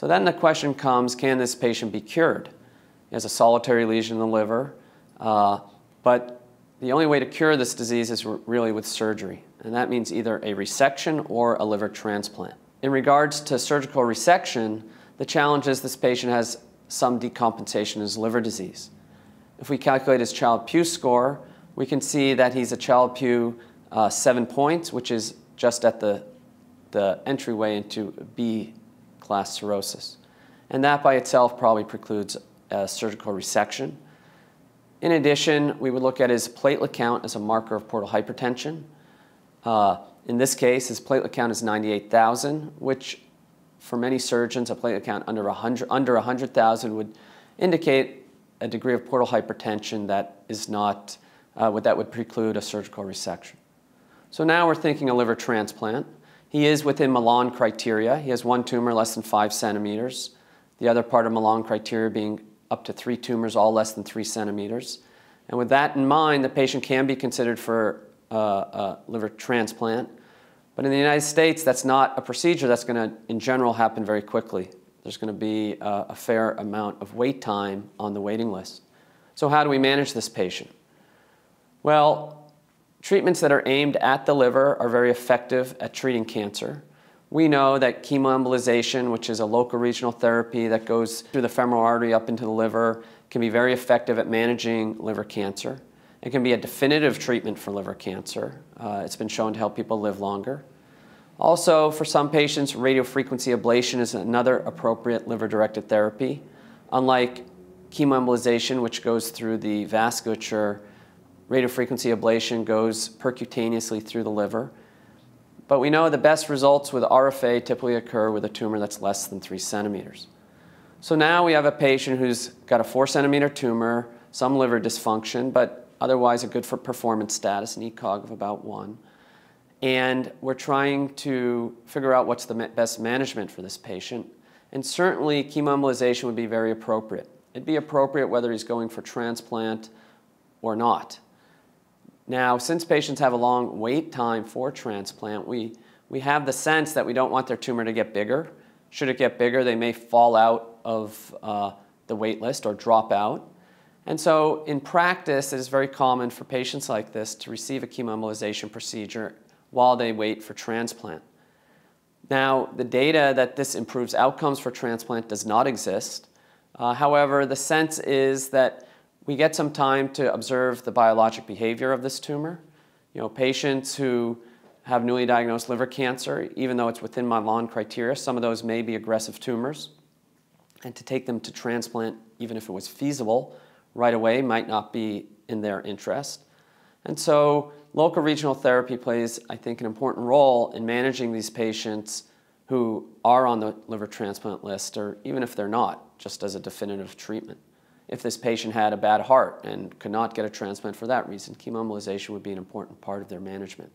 So then the question comes, can this patient be cured? He has a solitary lesion in the liver, but the only way to cure this disease is really with surgery, and that means either a resection or a liver transplant. In regards to surgical resection, the challenge is this patient has some decompensation in his liver disease. If we calculate his Child-Pugh score, we can see that he's a Child-Pugh 7 points, which is just at the entryway into B class cirrhosis. And that by itself probably precludes a surgical resection. In addition, we would look at his platelet count as a marker of portal hypertension. In this case, his platelet count is 98,000, which for many surgeons, a platelet count under 100,000 would indicate a degree of portal hypertension that is not, that would preclude a surgical resection. So now we're thinking a liver transplant. He is within Milan criteria. He has one tumor less than 5 centimeters. The other part of Milan criteria being up to 3 tumors, all less than 3 centimeters. And with that in mind, the patient can be considered for a liver transplant. But in the United States, that's not a procedure that's going to, in general, happen very quickly. There's going to be a fair amount of wait time on the waiting list. So how do we manage this patient? Well, treatments that are aimed at the liver are very effective at treating cancer. We know that chemoembolization, which is a local regional therapy that goes through the femoral artery up into the liver, can be very effective at managing liver cancer. It can be a definitive treatment for liver cancer. It's been shown to help people live longer. Also, for some patients, radiofrequency ablation is another appropriate liver-directed therapy. Unlike chemoembolization, which goes through the vasculature, radiofrequency ablation goes percutaneously through the liver. But we know the best results with RFA typically occur with a tumor that's less than 3 centimeters. So now we have a patient who's got a 4 centimeter tumor, some liver dysfunction, but otherwise a good for performance status, an ECOG of about 1. And we're trying to figure out what's the best management for this patient. And certainly chemoembolization would be very appropriate. It'd be appropriate whether he's going for transplant or not. Now, since patients have a long wait time for transplant, we have the sense that we don't want their tumor to get bigger. Should it get bigger, they may fall out of the wait list or drop out. And so in practice, it is very common for patients like this to receive a chemoembolization procedure while they wait for transplant. Now, the data that this improves outcomes for transplant does not exist. However, the sense is that we get some time to observe the biologic behavior of this tumor. You know, patients who have newly diagnosed liver cancer, even though it's within Milan criteria, some of those may be aggressive tumors. And to take them to transplant, even if it was feasible, right away might not be in their interest. And so local regional therapy plays, I think, an important role in managing these patients who are on the liver transplant list, or even if they're not, just as a definitive treatment. If this patient had a bad heart and could not get a transplant for that reason, chemoembolization would be an important part of their management.